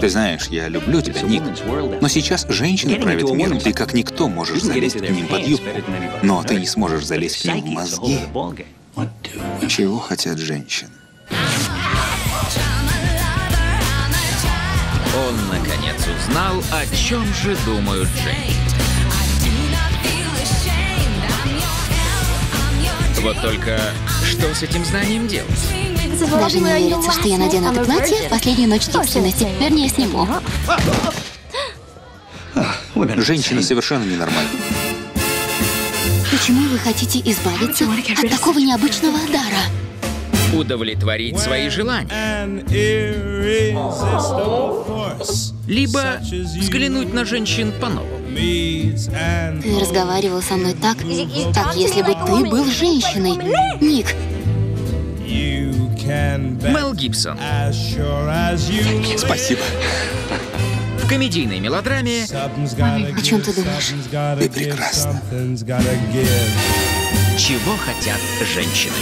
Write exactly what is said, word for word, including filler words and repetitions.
Ты знаешь, я люблю тебя, Ник. Но сейчас женщины правят миром. Ты как никто можешь залезть к ним под юбку. Но ты не сможешь залезть к ним в мозги. Чего хотят женщины? Он, наконец, узнал, о чем же думают женщины. Вот только что с этим знанием делать? Даже не верится, что я надену это платье в последнюю ночь девственности. Вернее, сниму. Женщины совершенно ненормальны. Почему вы хотите избавиться от такого необычного дара? Удовлетворить свои желания. Либо взглянуть на женщин по-новому. Ты разговаривал со мной так, как если бы ты был женщиной, Ник. Мел Гибсон. Спасибо. В комедийной мелодраме... О чем ты думаешь? Ты прекрасна. Чего хотят женщины?